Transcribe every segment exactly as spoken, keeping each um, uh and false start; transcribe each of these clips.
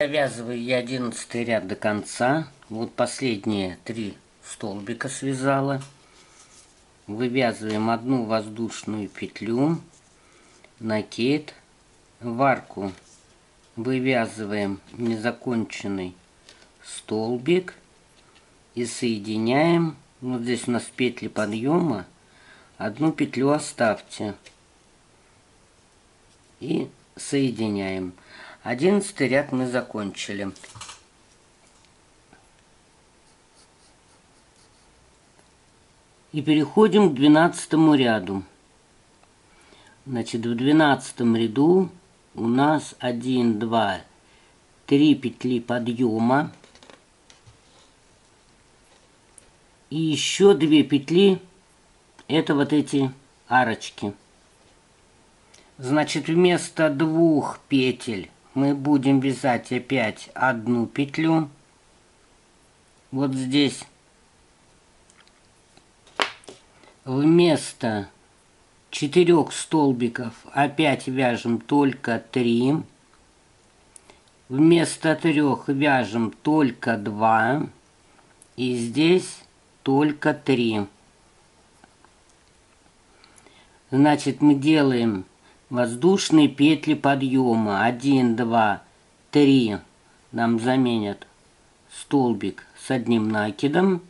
Довязываю я одиннадцатый ряд до конца. Вот последние три столбика связала. Вывязываем одну воздушную петлю, накид, в арку вывязываем незаконченный столбик и соединяем. Вот здесь у нас петли подъема, одну петлю оставьте и соединяем. Одиннадцатый ряд мы закончили. И переходим к двенадцатому ряду. Значит, в двенадцатом ряду у нас один, два, три петли подъема. И еще две петли, это вот эти арочки. Значит, вместо двух петель мы будем вязать опять одну петлю. Вот здесь. Вместо четырех столбиков опять вяжем только три. Вместо трех вяжем только два. И здесь только три. Значит, мы делаем воздушные петли подъема. один, два, три. Нам заменят столбик с одним накидом.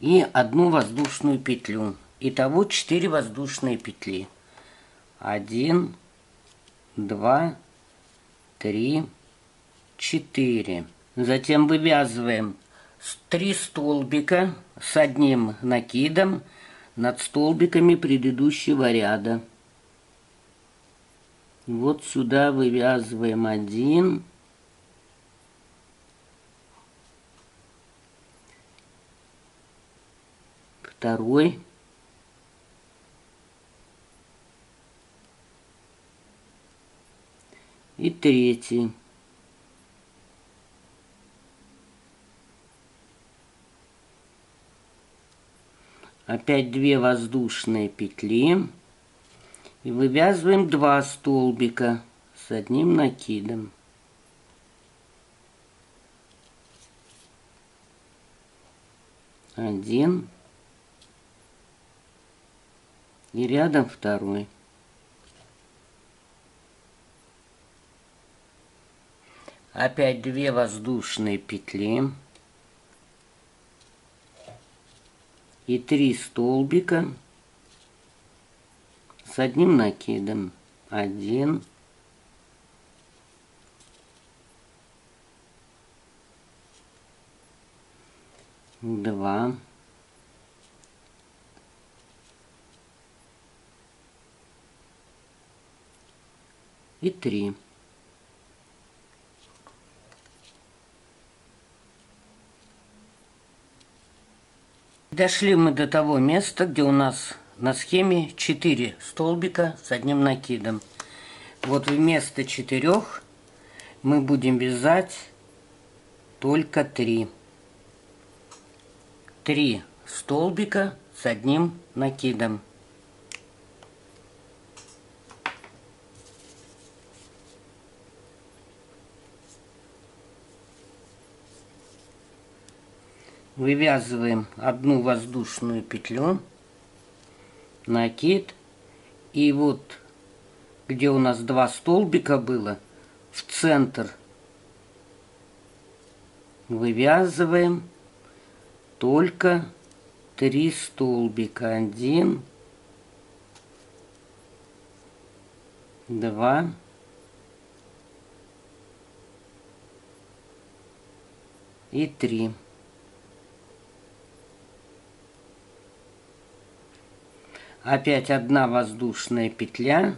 И одну воздушную петлю. Итого четыре воздушные петли. один, два, три, четыре. Затем вывязываем три столбика с одним накидом над столбиками предыдущего ряда. Вот сюда вывязываем один. Второй, и третий. Опять две воздушные петли. И вывязываем два столбика с одним накидом. Один. И рядом второй. Опять две воздушные петли. И три столбика с одним накидом. Один. Два. И три. Дошли мы до того места, где у нас на схеме четыре столбика с одним накидом. Вот вместо четырех мы будем вязать только три. три столбика с одним накидом. Вывязываем одну воздушную петлю, накид, и вот где у нас два столбика было, в центр вывязываем только три столбика. Один, два, и три. Опять одна воздушная петля.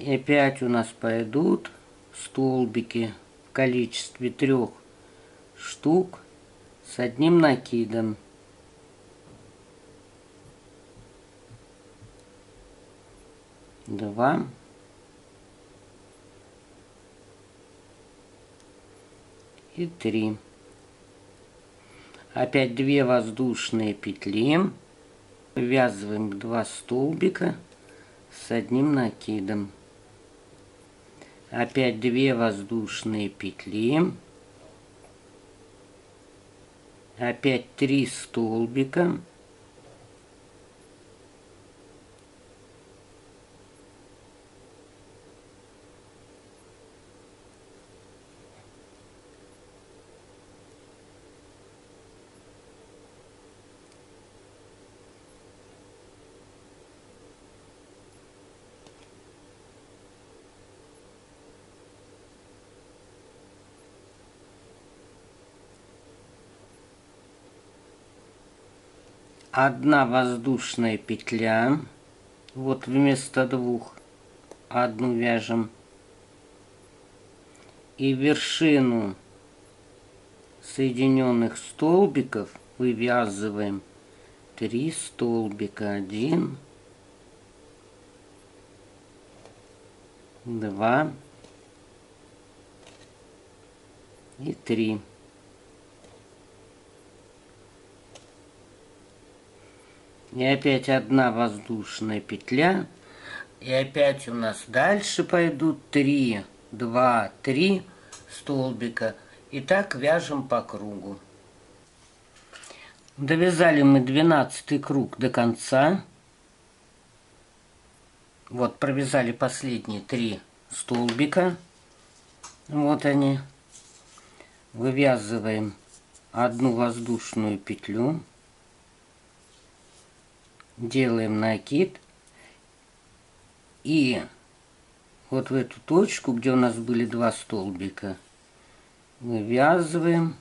И опять у нас пойдут столбики в количестве трех штук с одним накидом. Два. И три. Опять две воздушные петли. Ввязываем два столбика с одним накидом. опять две воздушные петли, опять три столбика, одна воздушная петля, вот вместо двух одну вяжем, и вершину соединенных столбиков вывязываем три столбика, один, два и три. И опять одна воздушная петля. И опять у нас дальше пойдут три, два, три столбика. И так вяжем по кругу. Довязали мы двенадцатый круг до конца. Вот провязали последние три столбика. Вот они. Вывязываем одну воздушную петлю. Делаем накид, и вот в эту точку, где у нас были два столбика, вывязываем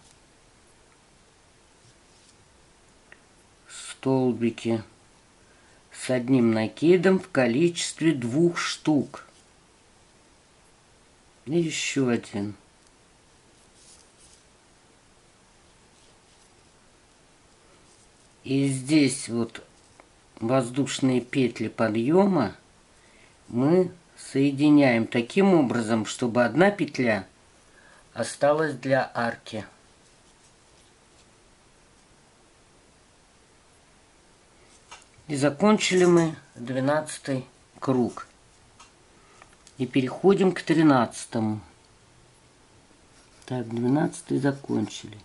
столбики с одним накидом в количестве двух штук. И еще один. И здесь вот воздушные петли подъема мы соединяем таким образом, чтобы одна петля осталась для арки. И закончили мы двенадцатый круг. И переходим к тринадцатому. Так, двенадцатый закончили.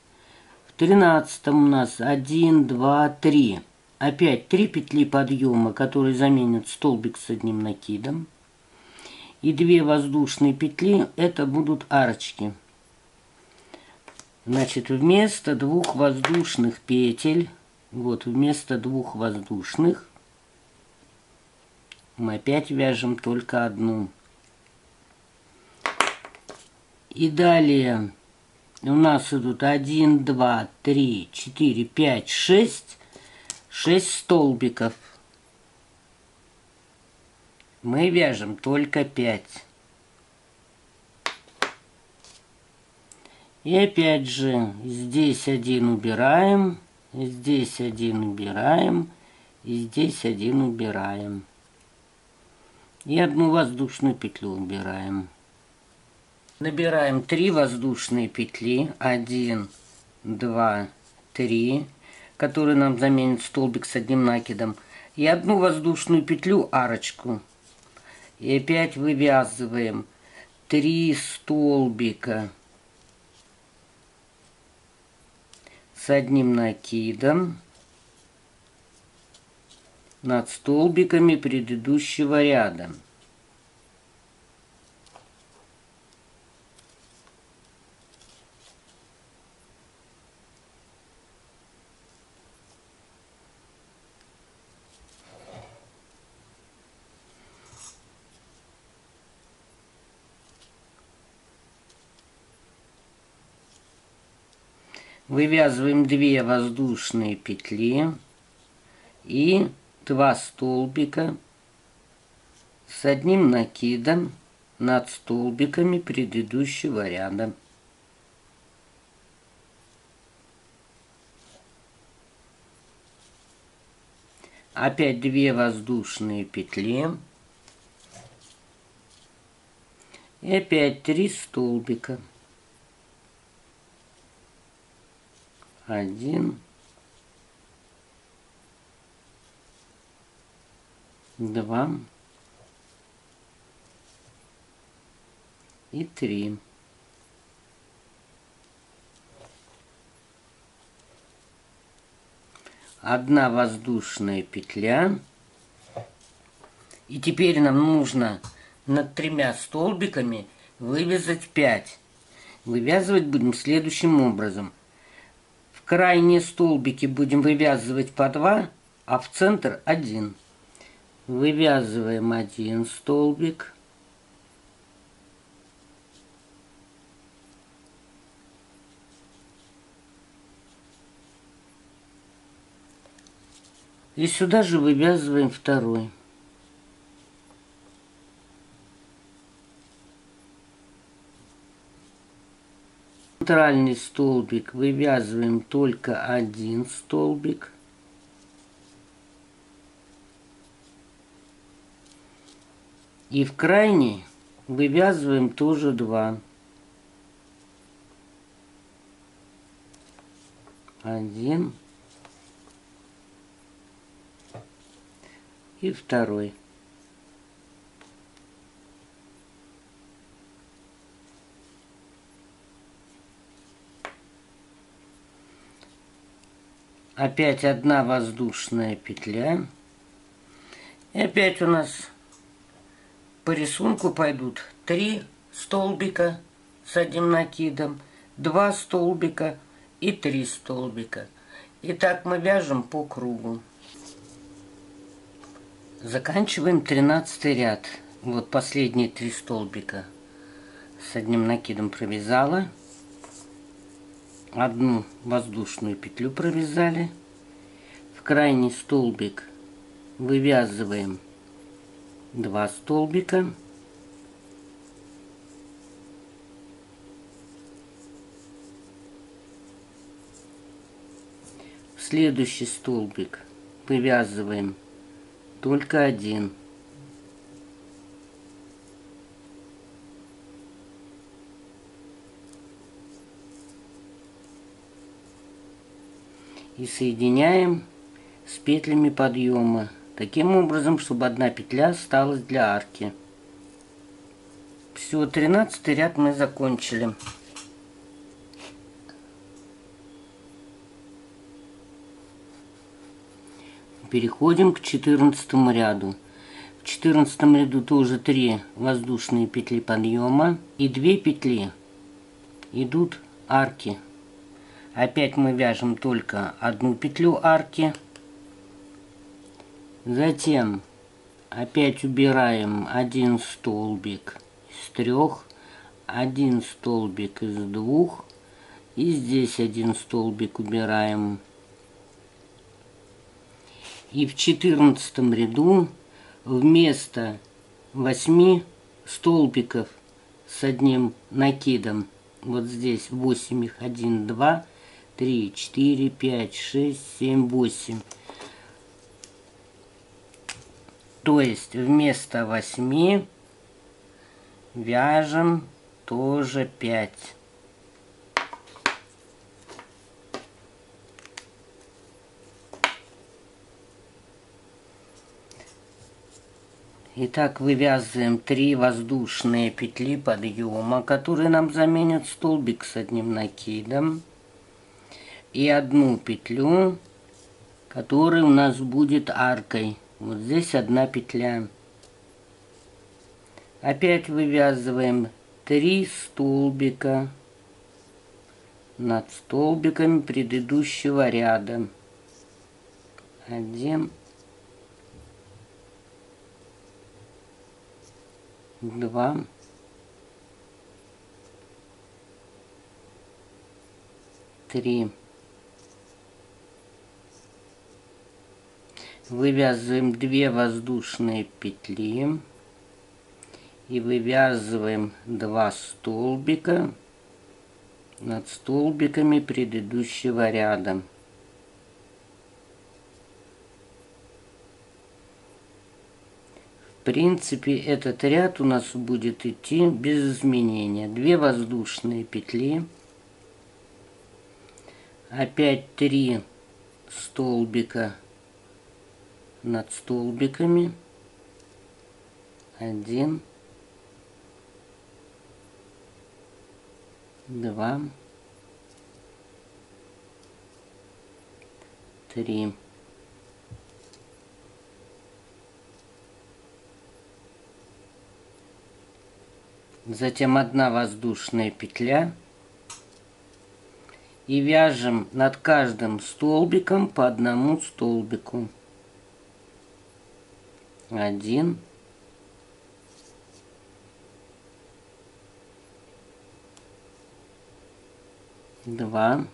В тринадцатом у нас один, два, три. Опять три петли подъема, которые заменят столбик с одним накидом. И две воздушные петли, это будут арочки. Значит, вместо двух воздушных петель, вот вместо двух воздушных, мы опять вяжем только одну. И далее у нас идут один, два, три, четыре, пять, шесть. шесть столбиков. Мы вяжем только пять. И опять же, здесь один убираем, здесь один убираем, и здесь один убираем. И одну воздушную петлю убираем. Набираем три воздушные петли. один, два, три. Который нам заменит столбик с одним накидом, и одну воздушную петлю арочку. И опять вывязываем три столбика с одним накидом над столбиками предыдущего ряда. Вывязываем две воздушные петли и два столбика с одним накидом над столбиками предыдущего ряда. Опять две воздушные петли и опять три столбика. Один, два и три. Одна воздушная петля. И теперь нам нужно над тремя столбиками вывязать пять. Вывязывать будем следующим образом. В крайние столбики будем вывязывать по два, а в центр один. Вывязываем один столбик. И сюда же вывязываем второй. Центральный столбик вывязываем только один столбик. И в крайний вывязываем тоже два. Один. И второй. Опять одна воздушная петля. И опять у нас по рисунку пойдут три столбика с одним накидом, два столбика и три столбика. И так мы вяжем по кругу. Заканчиваем тринадцатый ряд. Вот последние три столбика с одним накидом провязала. Одну воздушную петлю провязали. В крайний столбик вывязываем два столбика. В следующий столбик вывязываем только один. И соединяем с петлями подъема таким образом, чтобы одна петля осталась для арки. Все, тринадцатый ряд мы закончили. Переходим к четырнадцатому ряду. В четырнадцатом ряду тоже три воздушные петли подъема и две петли идут арки. Опять мы вяжем только одну петлю арки. Затем опять убираем один столбик из трех, один столбик из двух, и здесь один столбик убираем. И в четырнадцатом ряду вместо восьми столбиков с одним накидом, вот здесь восемь их, один, два, три, четыре, пять, шесть, семь, восемь. То есть вместо восьми вяжем тоже пять. Итак, вывязываем три воздушные петли подъема, которые нам заменят столбик с одним накидом. И одну петлю, которая у нас будет аркой. Вот здесь одна петля. Опять вывязываем три столбика над столбиками предыдущего ряда. Один, два, три. Вывязываем две воздушные петли и вывязываем два столбика над столбиками предыдущего ряда. В принципе, этот ряд у нас будет идти без изменения. Две воздушные петли, опять три столбика над столбиками, один, два, три. Затем одна воздушная петля. И вяжем над каждым столбиком по одному столбику. Один. Два.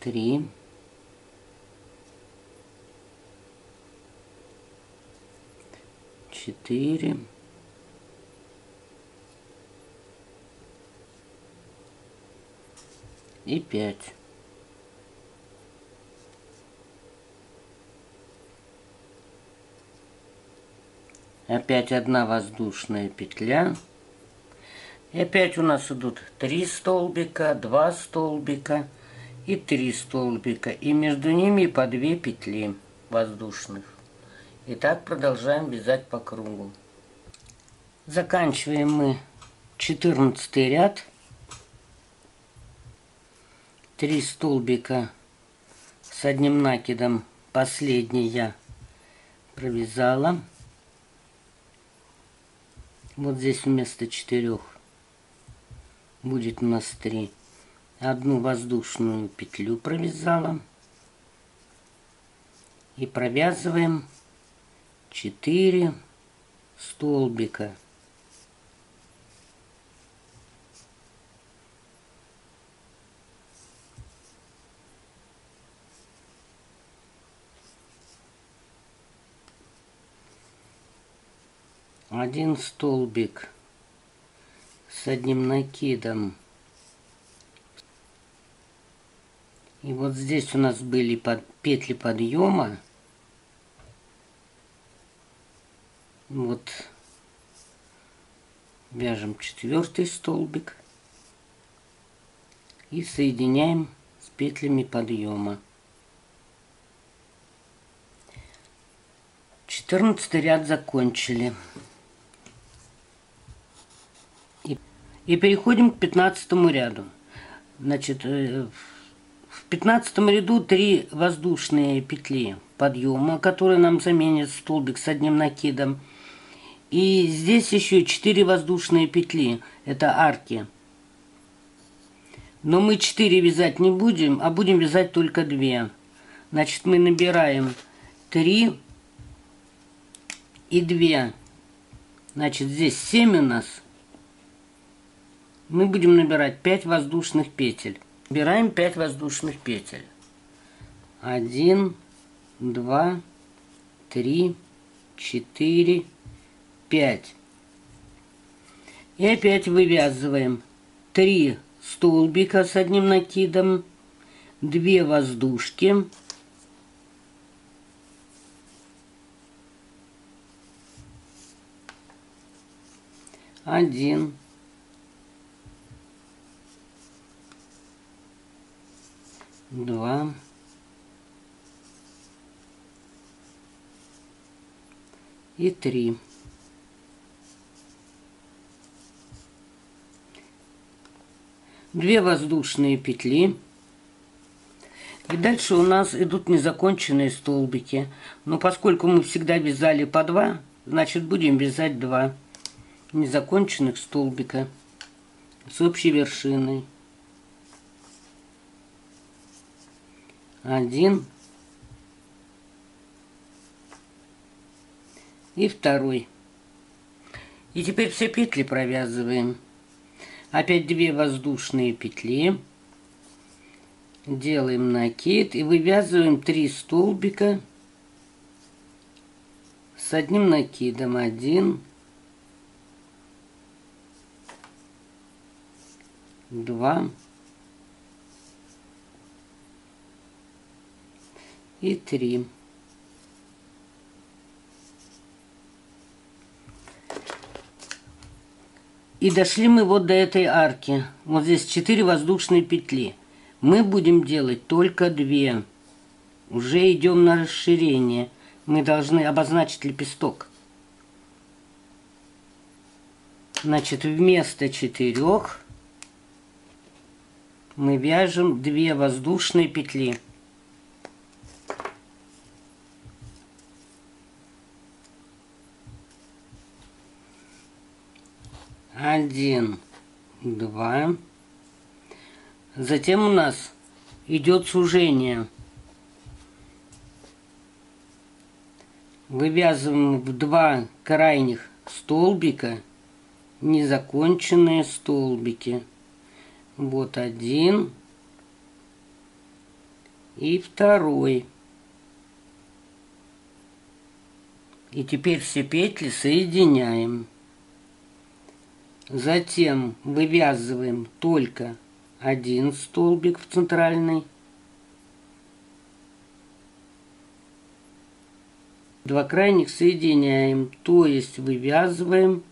Три. Четыре. И пять. Опять одна воздушная петля. И опять у нас идут три столбика, два столбика и три столбика. И между ними по две петли воздушных. И так продолжаем вязать по кругу. Заканчиваем мы четырнадцатый ряд. три столбика с одним накидом. Последний я провязала. Вот здесь вместо четырех будет у нас три. Одну воздушную петлю провязала. И провязываем четыре столбика. Один столбик с одним накидом. И вот здесь у нас были под, петли подъема. Вот вяжем четвертый столбик и соединяем с петлями подъема. четырнадцатый ряд закончили. И, и переходим к пятнадцатому ряду. Значит, в пятнадцатом ряду три воздушные петли подъема, которые нам заменят столбик с одним накидом. И здесь еще четыре воздушные петли, это арки. Но мы четыре вязать не будем, а будем вязать только две. Значит, мы набираем три и две. Значит, здесь семь у нас. Мы будем набирать пять воздушных петель. Набираем пять воздушных петель. один, два, три, четыре, пять. И опять вывязываем три столбика с одним накидом, две воздушки, один, два, и три. Две воздушные петли. И дальше у нас идут незаконченные столбики. Но поскольку мы всегда вязали по два, значит, будем вязать два незаконченных столбика с общей вершиной. Один. И второй. И теперь все петли провязываем. Опять две воздушные петли. Делаем накид и вывязываем три столбика с одним накидом. один, два и три. И дошли мы вот до этой арки. Вот здесь четыре воздушные петли. Мы будем делать только две. Уже идем на расширение. Мы должны обозначить лепесток. Значит, вместо четырех мы вяжем две воздушные петли. Один, два. Затем у нас идет сужение. Вывязываем в два крайних столбика незаконченные столбики. Вот один и второй. И теперь все петли соединяем. Затем вывязываем только один столбик в центральный. Два крайних соединяем, то есть вывязываем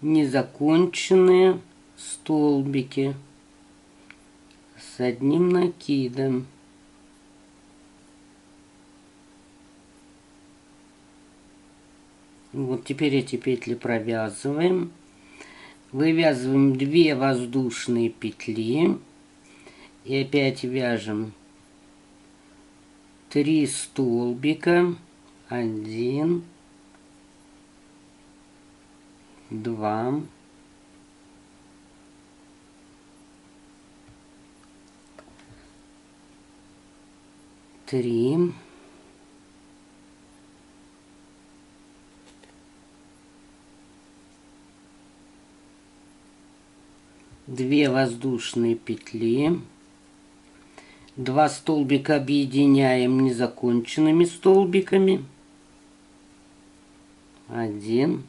незаконченные столбики с одним накидом. Вот теперь эти петли провязываем. Вывязываем две воздушные петли и опять вяжем три столбика. Один, два, три, две воздушные петли, два столбика объединяем незаконченными столбиками. Один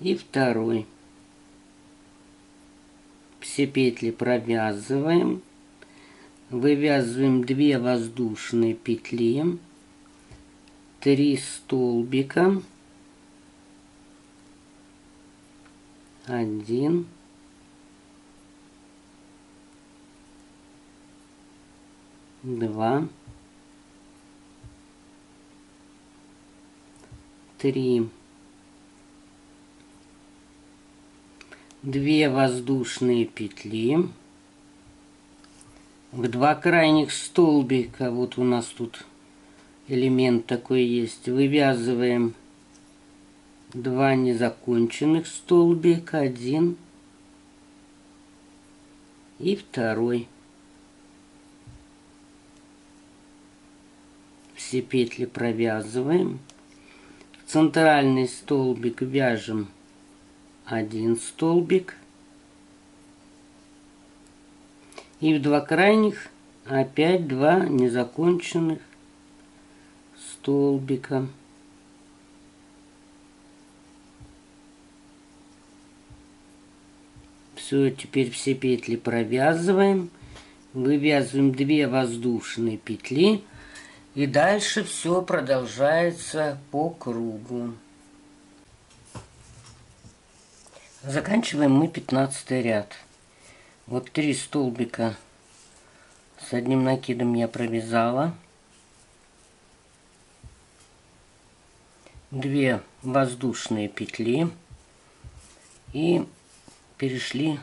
и второй. Все петли провязываем. Вывязываем две воздушные петли, три столбика, один два три, две воздушные петли, в два крайних столбика, вот у нас тут элемент такой есть, вывязываем два незаконченных столбика, один и второй. Все петли провязываем. Центральный столбик вяжем один столбик. И в два крайних опять два незаконченных столбика. Все, теперь все петли провязываем. Вывязываем две воздушные петли. И дальше все продолжается по кругу. Заканчиваем мы пятнадцатый ряд. Вот три столбика с одним накидом я провязала. Две воздушные петли. И перешли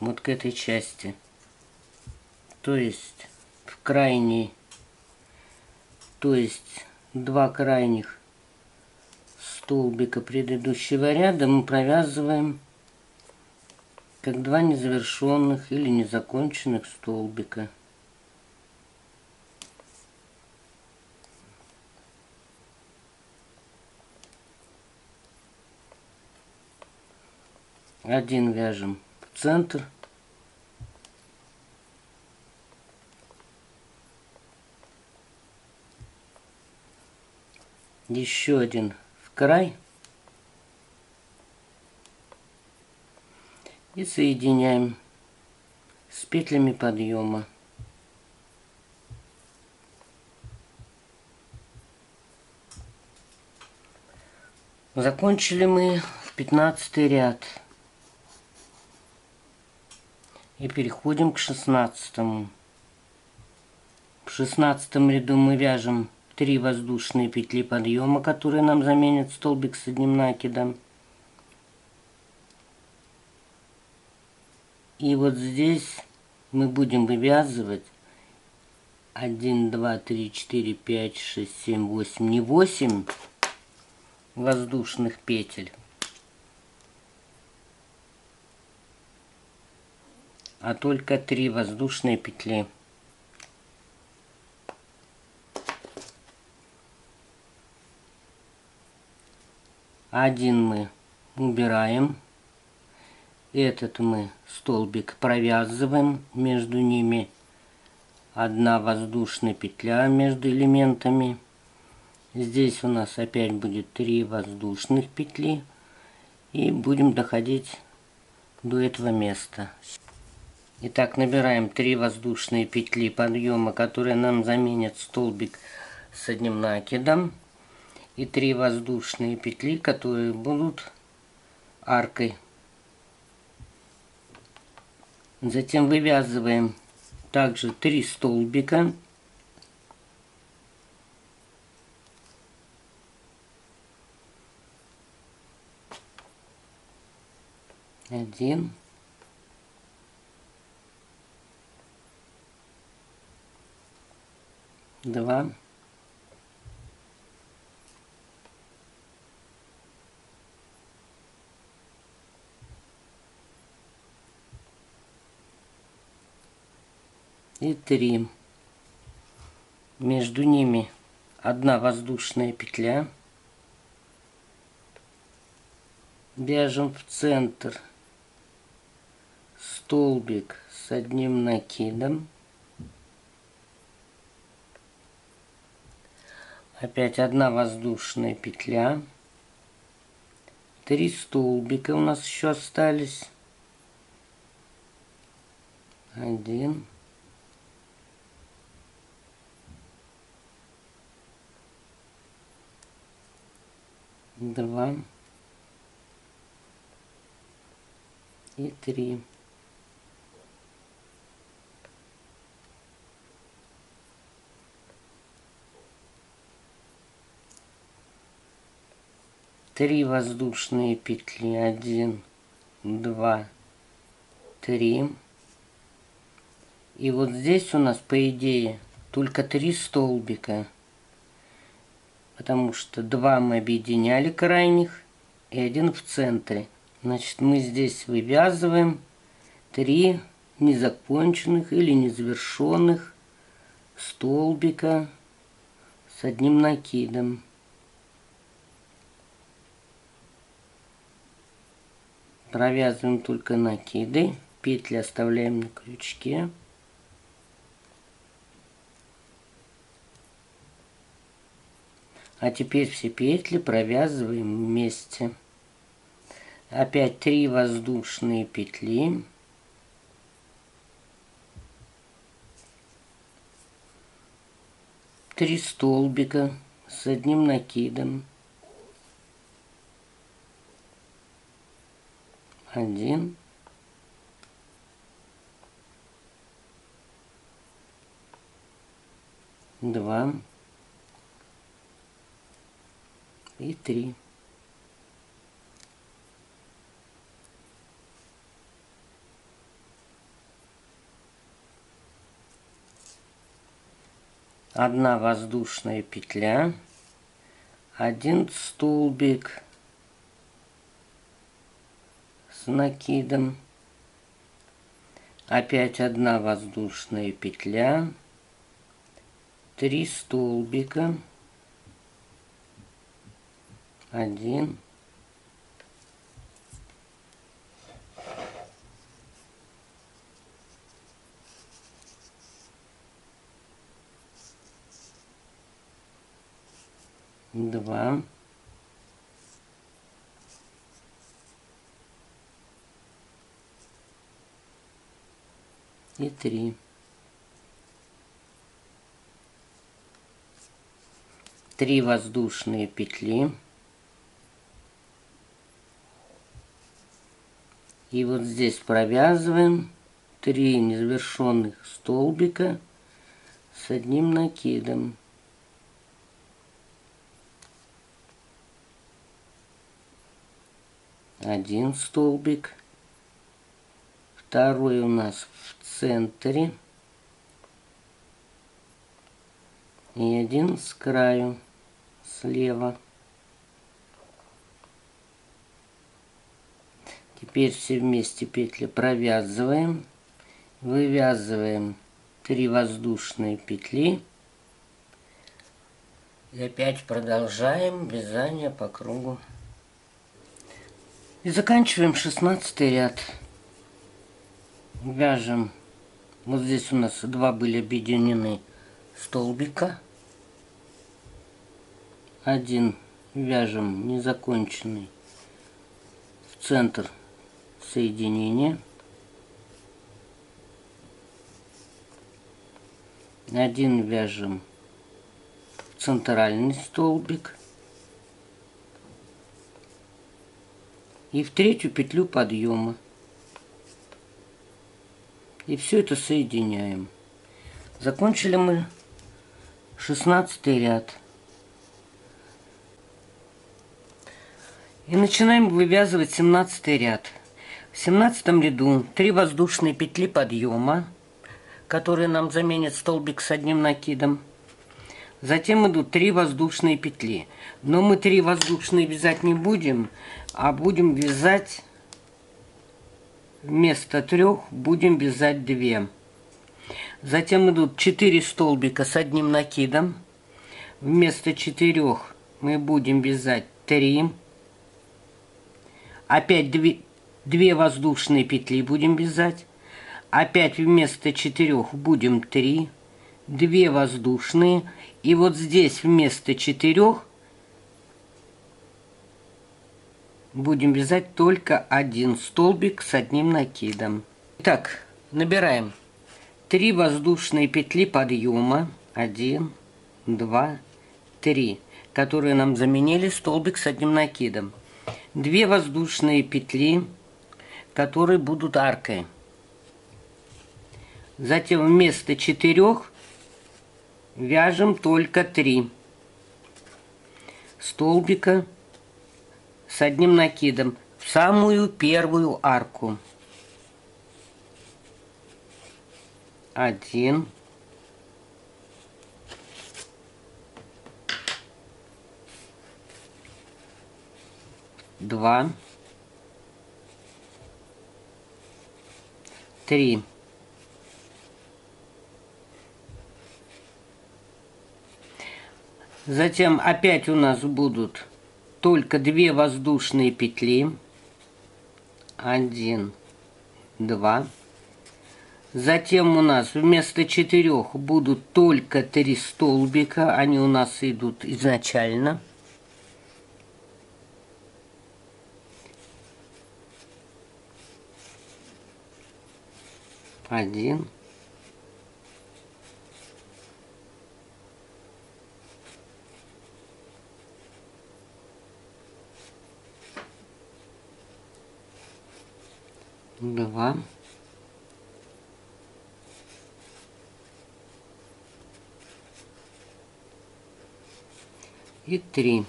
вот к этой части. То есть в крайний... То есть два крайних столбика предыдущего ряда мы провязываем как два незавершенных или незаконченных столбика. Один вяжем в центр. Еще один в край. И соединяем с петлями подъема. Закончили мы в пятнадцатый ряд. И переходим к шестнадцатому. В шестнадцатом ряду мы вяжем три воздушные петли подъема, которые нам заменят столбик с одним накидом. И вот здесь мы будем вывязывать один, два, три, четыре, пять, шесть, семь, восемь, не восемь воздушных петель, а только три воздушные петли. Один мы убираем, этот мы столбик провязываем, между ними одна воздушная петля между элементами. Здесь у нас опять будет три воздушных петли, и будем доходить до этого места. Итак, набираем три воздушные петли подъема, которые нам заменят столбик с одним накидом, и три воздушные петли, которые будут аркой. Затем вывязываем также три столбика, один, два, и три. Между ними одна воздушная петля. Вяжем в центр столбик с одним накидом. Опять одна воздушная петля. Три столбика у нас еще остались. Один. Два. И три. Три воздушные петли, один, два, три. И вот здесь у нас, по идее, только три столбика, потому что два мы объединяли крайних и один в центре. Значит, мы здесь вывязываем три незаконченных или незавершенных столбика с одним накидом. Провязываем только накиды, петли оставляем на крючке. А теперь все петли провязываем вместе. Опять три воздушные петли. Три столбика с одним накидом. Один, два и три. Одна воздушная петля, один столбик с накидом, опять одна воздушная петля, три столбика, один, два, и три. Три воздушные петли. И вот здесь провязываем три незавершенных столбика с одним накидом. Один столбик, Второй у нас в центре. И один с краю, слева. Теперь все вместе петли провязываем. Вывязываем три воздушные петли. И опять продолжаем вязание по кругу. И заканчиваем шестнадцатый ряд. Вяжем. Вот здесь у нас два были объединены столбика. Один вяжем незаконченный в центр соединения. Один вяжем в центральный столбик. И в третью петлю подъема. И все это соединяем. Закончили мы шестнадцатый ряд. И начинаем вывязывать семнадцатый ряд. В семнадцатом ряду три воздушные петли подъема, которые нам заменят столбик с одним накидом. Затем идут три воздушные петли. Но мы три воздушные вязать не будем, а будем вязать вместо трех, будем вязать две. Затем идут четыре столбика с одним накидом. Вместо четырех мы будем вязать три. Опять две воздушные петли будем вязать. Опять вместо четырех будем три. две воздушные. И вот здесь вместо четырех будем вязать только один столбик с одним накидом. Итак, набираем три воздушные петли подъема. один, два, три. Которые нам заменили столбик с одним накидом. две воздушные петли, которые будут аркой. Затем вместо четырех вяжем только три столбика с одним накидом в самую первую арку. Один. Два. Три. Затем опять у нас будут только две воздушные петли. Один, два. Затем у нас вместо четырех будут только три столбика. Они у нас идут изначально. Один. Два. И три.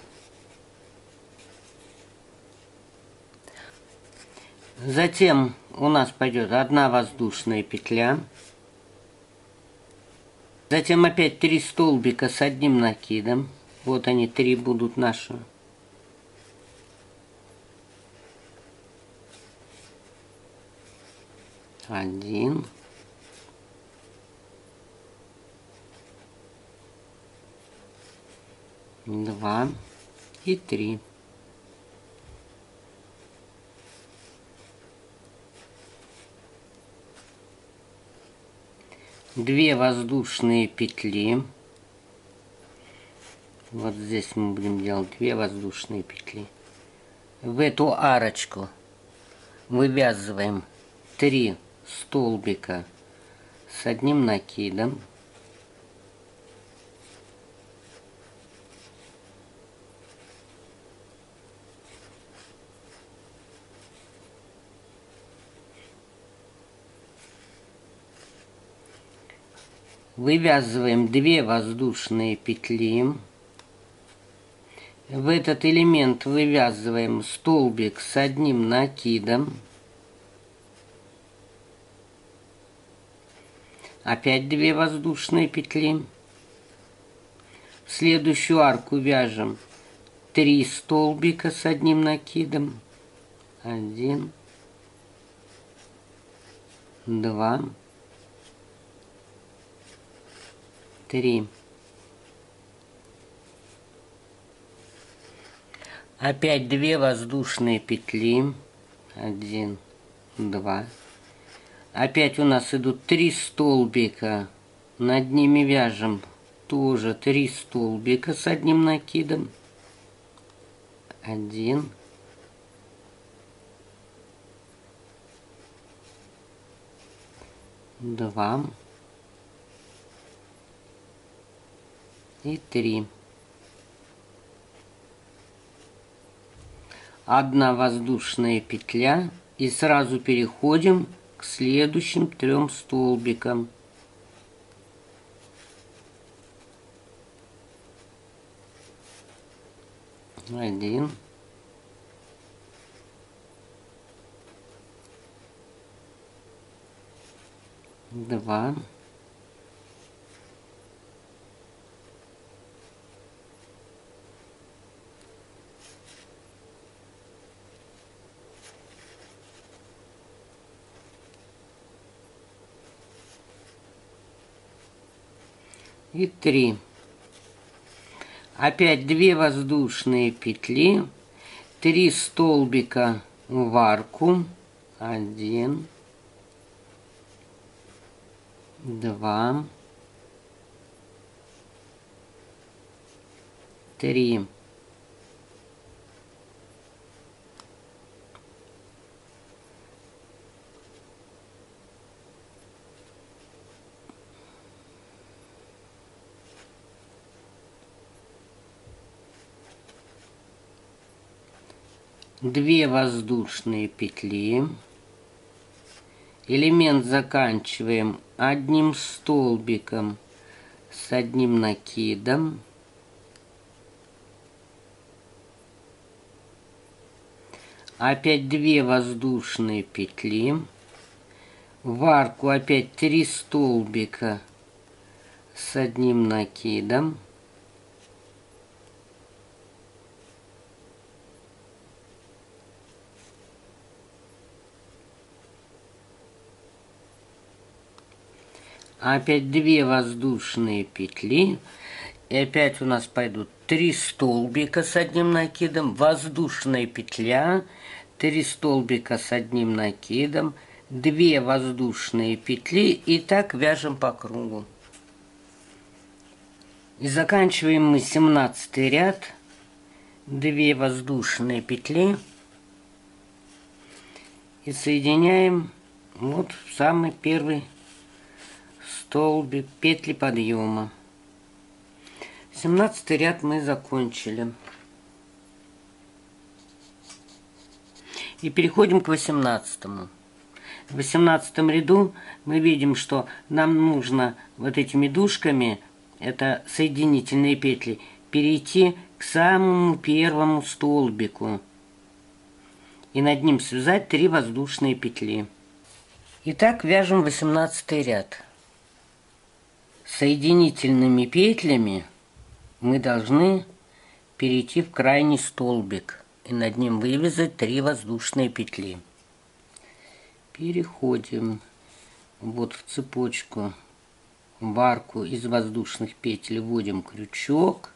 Затем у нас пойдет одна воздушная петля. Затем опять три столбика с одним накидом. Вот они, три будут наши. Один. Два. И три. Две воздушные петли. Вот здесь мы будем делать две воздушные петли. В эту арочку вывязываем три столбика с одним накидом. Вывязываем две воздушные петли. В этот элемент вывязываем столбик с одним накидом. опять две воздушные петли. В следующую арку вяжем три столбика с одним накидом. Один, два, три. Опять две воздушные петли. Один, два. Опять у нас идут три столбика. Над ними вяжем тоже три столбика с одним накидом. Один. Два. И три. Одна воздушная петля, и сразу переходим к следующим трем столбикам. Один, два, и три. Опять две воздушные петли, три столбика в арку. Один, два, три. Две воздушные петли. Элемент заканчиваем одним столбиком с одним накидом. Опять две воздушные петли. В арку опять три столбика с одним накидом. Опять две воздушные петли. И опять у нас пойдут три столбика с одним накидом. Воздушная петля. три столбика с одним накидом. две воздушные петли. И так вяжем по кругу. И заканчиваем мы семнадцатый ряд. две воздушные петли. И соединяем вот в самый первый столбик, петли подъема. семнадцатый ряд мы закончили. И переходим к восемнадцатому. В восемнадцатом ряду мы видим, что нам нужно вот этими дужками, это соединительные петли, перейти к самому первому столбику. И над ним связать три воздушные петли. Итак, вяжем восемнадцатый ряд. Соединительными петлями мы должны перейти в крайний столбик и над ним вывязать три воздушные петли. Переходим вот в цепочку, в арку из воздушных петель вводим крючок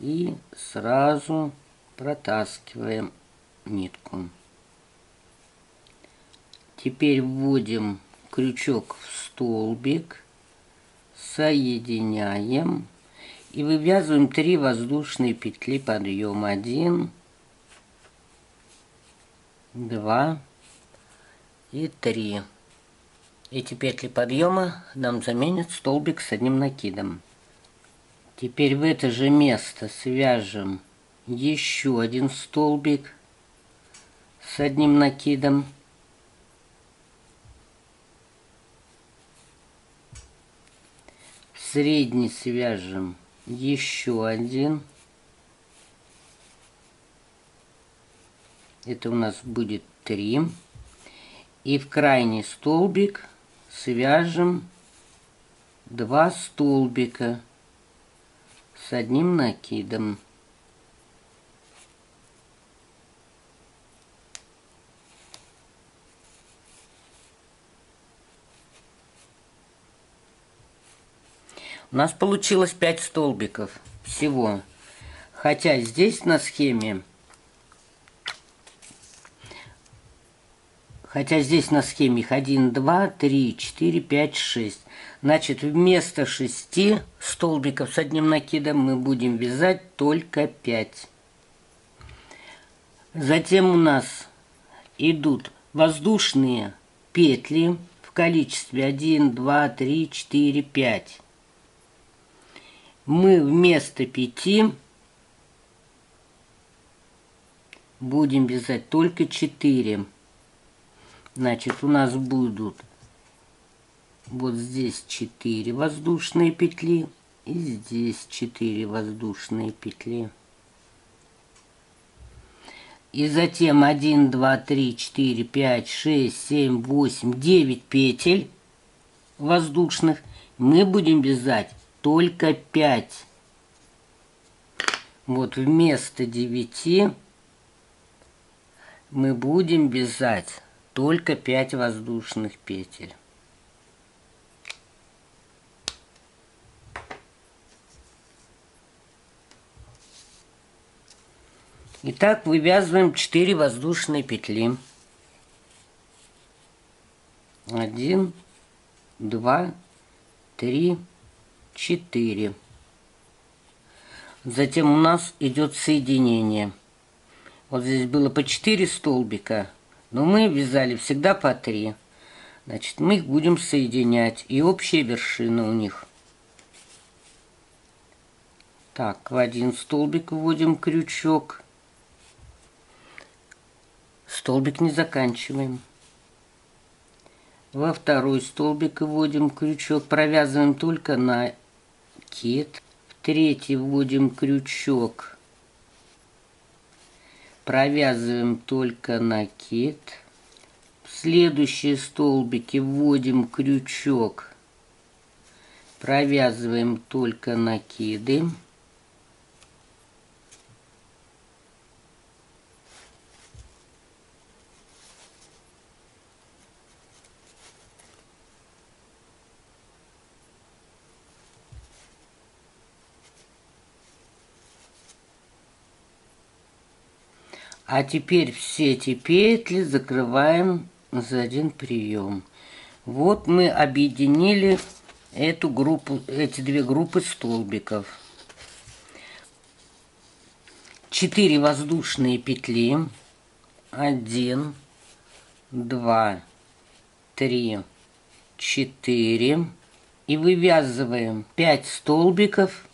и сразу протаскиваем нитку. Теперь вводим крючок в столбик, соединяем и вывязываем три воздушные петли подъема. Один, два и три. Эти петли подъема нам заменят столбик с одним накидом. Теперь в это же место свяжем еще один столбик с одним накидом. Средний свяжем еще один. Это у нас будет три. И в крайний столбик свяжем два столбика с одним накидом. У нас получилось пять столбиков всего. Хотя здесь на схеме, хотя здесь на схеме их один, два, три, четыре, пять, шесть. Значит, вместо шести столбиков с одним накидом мы будем вязать только пять. Затем у нас идут воздушные петли в количестве один, два, три, четыре, пять. Мы вместо пяти будем вязать только четыре. Значит, у нас будут вот здесь четыре воздушные петли и здесь четыре воздушные петли. И затем один, два, три, четыре, пять, шесть, семь, восемь, девять петель воздушных мы будем вязать только пять. Вот вместо девяти мы будем вязать только пять воздушных петель. Итак, вывязываем четыре воздушные петли. один, два, три, четыре. Затем у нас идет соединение. Вот здесь было по четыре столбика, но мы вязали всегда по три. Значит, мы их будем соединять. И общая вершина у них. Так, в один столбик вводим крючок. Столбик не заканчиваем. Во второй столбик вводим крючок, провязываем только накид. В третий вводим крючок, провязываем только накид. В следующие столбики вводим крючок, провязываем только накиды. А теперь все эти петли закрываем за один прием. Вот мы объединили эту группу, эти две группы столбиков. четыре воздушные петли. один, два, три, четыре. И вывязываем пять столбиков.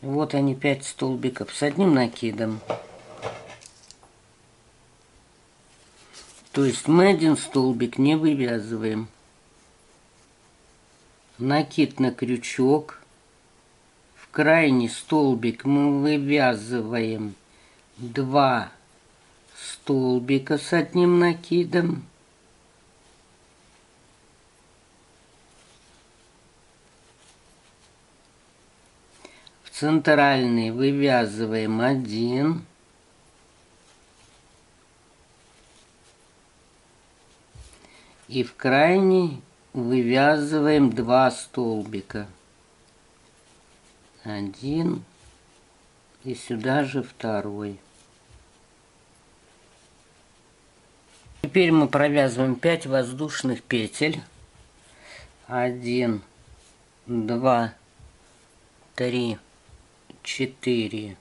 Вот они, пять столбиков с одним накидом. То есть мы один столбик не вывязываем. Накид на крючок. В крайний столбик мы вывязываем два столбика с одним накидом. Центральный вывязываем один. И в крайний вывязываем два столбика. Один. И сюда же второй. Теперь мы провязываем пять воздушных петель. Один, два, три, четыре,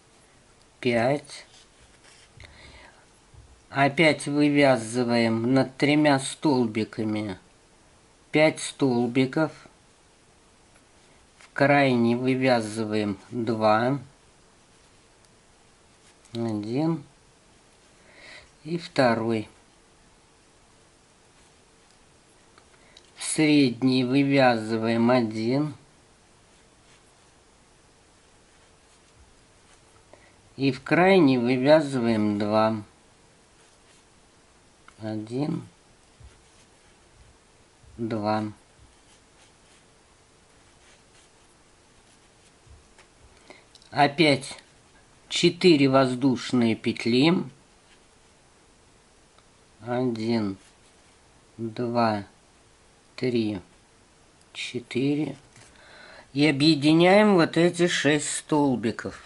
пять. Опять вывязываем над тремя столбиками пять столбиков. В крайний вывязываем два. Один. И второй. В средний вывязываем один. И в крайний вывязываем два. один, два. Опять четыре воздушные петли. Один, два, три, четыре. И объединяем вот эти шесть столбиков.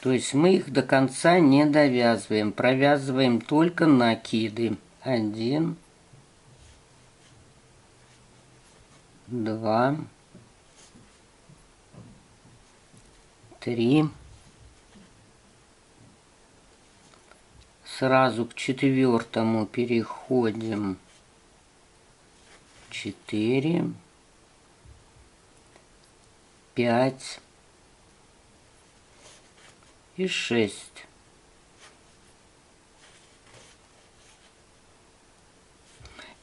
То есть мы их до конца не довязываем. Провязываем только накиды. Один, два, три. Сразу к четвертому переходим. Четыре, пять и шесть.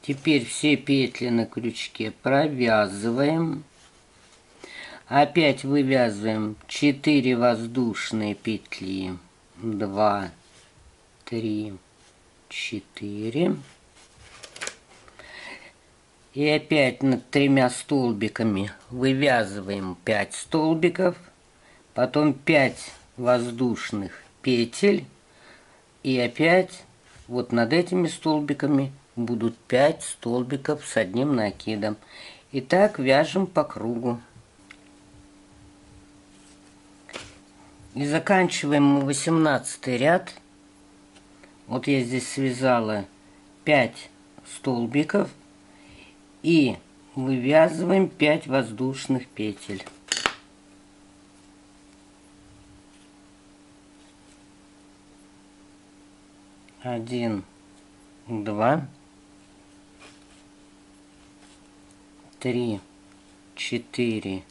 Теперь все петли на крючке провязываем. Опять вывязываем четыре воздушные петли. два, три, четыре. И опять над тремя столбиками вывязываем пять столбиков, потом пять воздушных петель, и опять вот над этими столбиками будут пять столбиков с одним накидом. И так вяжем по кругу. И заканчиваем мы восемнадцатый ряд. Вот я здесь связала пять столбиков и вывязываем пять воздушных петель. Один, два, три, четыре,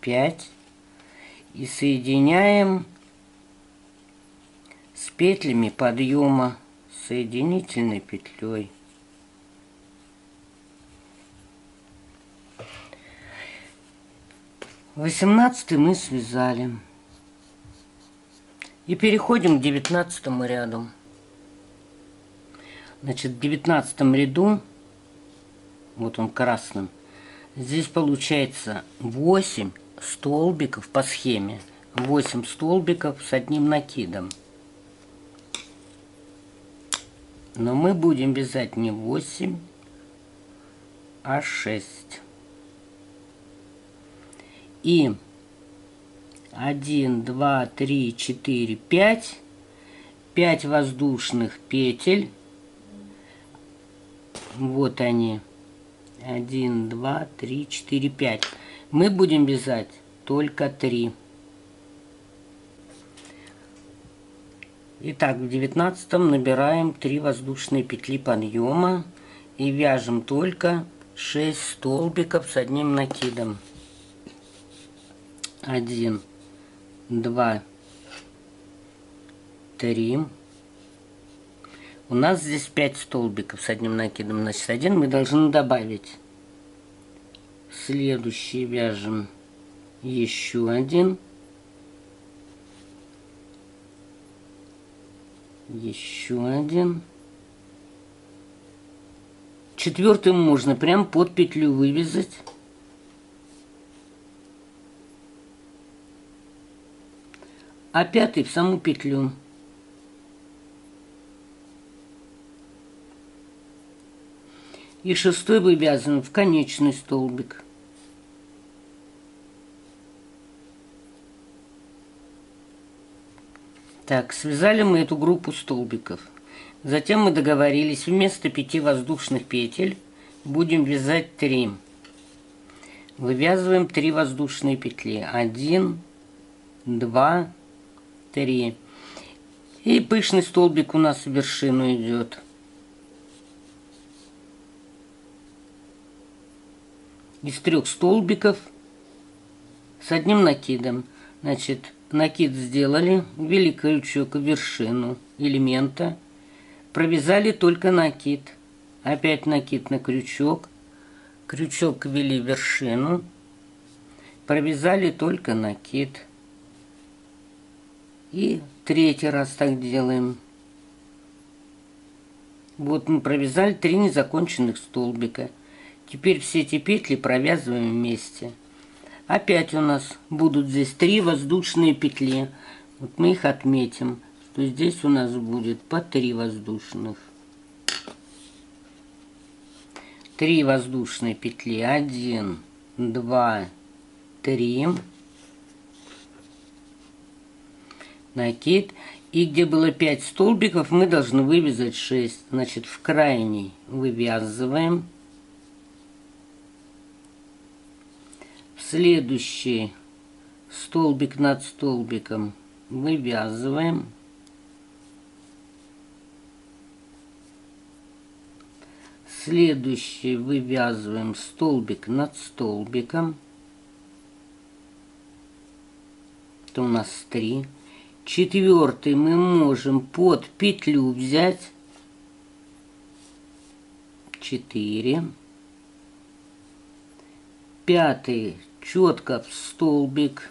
пять. И соединяем с петлями подъема соединительной петлей. восемнадцатый мы связали. И переходим к девятнадцатому ряду. Значит, в девятнадцатом ряду, вот он красным, здесь получается восемь столбиков по схеме. восемь столбиков с одним накидом. Но мы будем вязать не восемь, а шесть. И один, два, три, четыре, пять. пять воздушных петель. Вот они. один, два, три, четыре, пять. Мы будем вязать только три. Итак, в девятнадцатом набираем три воздушные петли подъема и вяжем только шесть столбиков с одним накидом. Один, два, три. У нас здесь пять столбиков с одним накидом. Значит, один мы должны добавить. Следующий вяжем еще один. Еще один. Четвертым можно прям под петлю вывязать. А пятый в саму петлю. И шестой вывязан в конечный столбик. Так, связали мы эту группу столбиков. Затем мы договорились, вместо пяти воздушных петель будем вязать три. Вывязываем три воздушные петли. один, два, три. И пышный столбик у нас в вершину идет. Из трех столбиков с одним накидом. Значит, накид сделали, ввели крючок в вершину элемента, провязали только накид. Опять накид на крючок, крючок ввели в вершину, провязали только накид. И третий раз так делаем. Вот мы провязали три незаконченных столбика. Теперь все эти петли провязываем вместе. Опять у нас будут здесь три воздушные петли. Вот мы их отметим, что здесь у нас будет по три воздушных. три воздушные петли. один, два, три. Накид. И где было пять столбиков, мы должны вывязать шесть. Значит, в крайний вывязываем. В следующий столбик над столбиком вывязываем. Следующий вывязываем столбик над столбиком. Это у нас три. Четвертый мы можем под петлю взять. четыре. Пятый четко в столбик.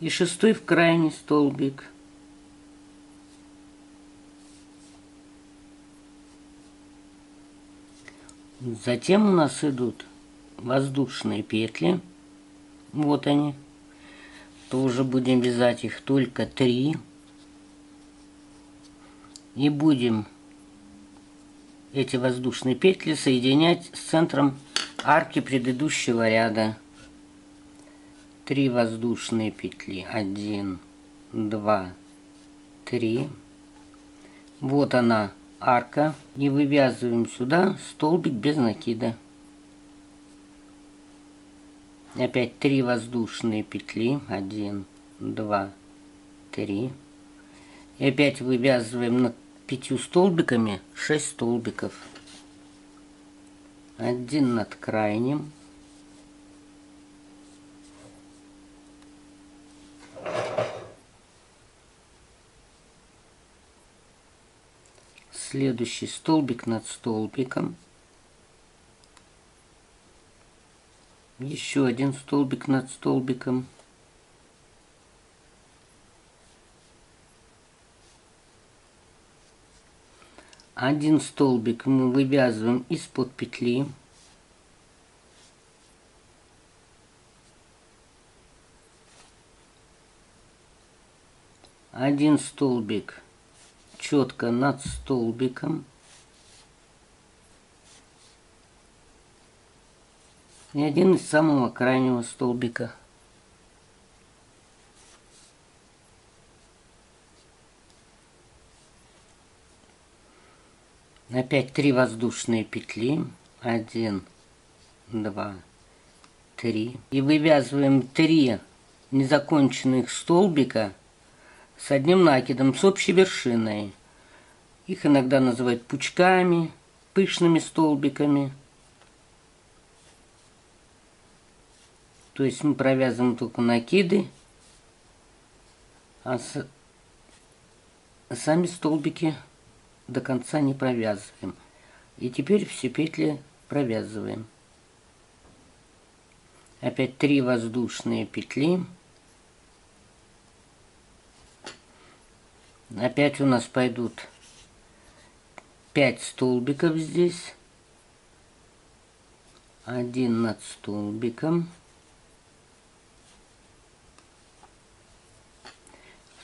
И шестой в крайний столбик. Затем у нас идут воздушные петли. Вот они. Тоже будем вязать их только три. И будем эти воздушные петли соединять с центром арки предыдущего ряда. три воздушные петли. один, два, три. Вот она, арка. И вывязываем сюда столбик без накида. Опять три воздушные петли. один, два, три. И опять вывязываем над пятью столбиками шесть столбиков. один над крайним. Следующий столбик над столбиком. Еще один столбик над столбиком. Один столбик мы вывязываем из-под петли. Один столбик четко над столбиком. И один из самого крайнего столбика. Опять три воздушные петли. один, два, три. И вывязываем три незаконченных столбика с одним накидом, с общей вершиной. Их иногда называют пучками, пышными столбиками. То есть мы провязываем только накиды, а с... сами столбики до конца не провязываем. И теперь все петли провязываем. Опять три воздушные петли. Опять у нас пойдут пять столбиков здесь. один над столбиком.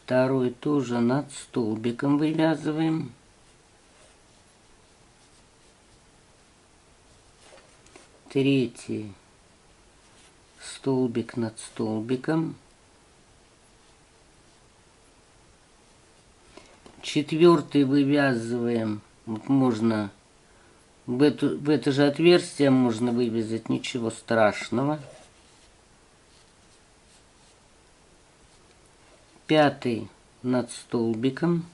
Второй тоже над столбиком вывязываем. Третий столбик над столбиком. Четвертый вывязываем. Вот можно в, эту, в это же отверстие можно вывязать, ничего страшного. Пятый над столбиком.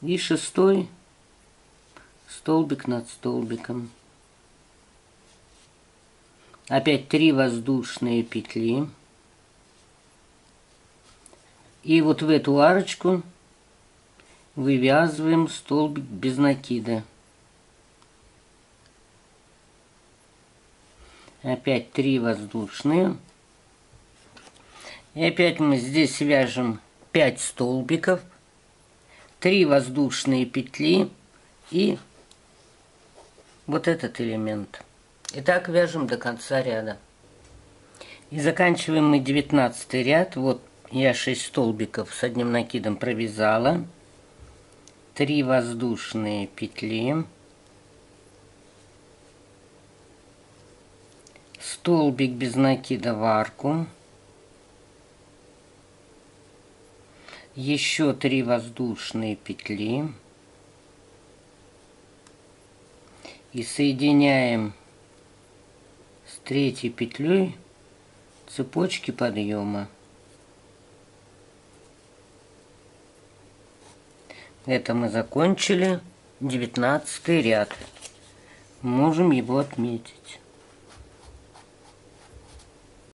И шестой столбик над столбиком. Опять три воздушные петли. И вот в эту арочку вывязываем столбик без накида. Опять три воздушные. И опять мы здесь вяжем пять столбиков, три воздушные петли и вот этот элемент. И так вяжем до конца ряда. И заканчиваем мы девятнадцатый ряд. Вот я шесть столбиков с одним накидом провязала, три воздушные петли, столбик без накида в арку, еще три воздушные петли и соединяем с третьей петлей цепочки подъема. Это мы закончили девятнадцатый ряд. Можем его отметить.